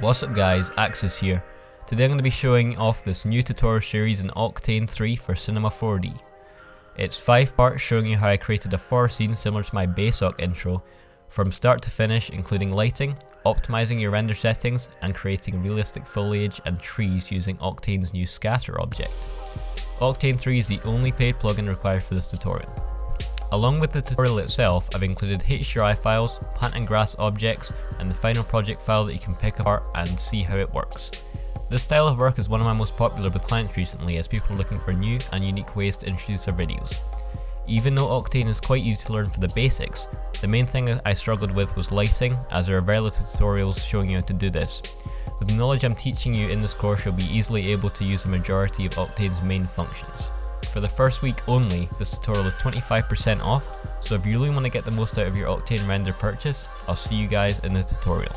What's up guys, Axis here. Today I'm going to be showing off this new tutorial series in Octane 3 for Cinema 4D. It's 5 parts showing you how I created a forest scene similar to my Basoc intro, from start to finish including lighting, optimizing your render settings and creating realistic foliage and trees using Octane's new scatter object. Octane 3 is the only paid plugin required for this tutorial. Along with the tutorial itself, I've included HDRI files, plant and grass objects, and the final project file that you can pick apart and see how it works. This style of work is one of my most popular with clients recently, as people are looking for new and unique ways to introduce their videos. Even though Octane is quite easy to learn for the basics, the main thing I struggled with was lighting, as there are very little tutorials showing you how to do this. With the knowledge I'm teaching you in this course, you'll be easily able to use the majority of Octane's main functions. For the first week only, this tutorial is 25% off, so if you really want to get the most out of your Octane Render purchase, I'll see you guys in the tutorial.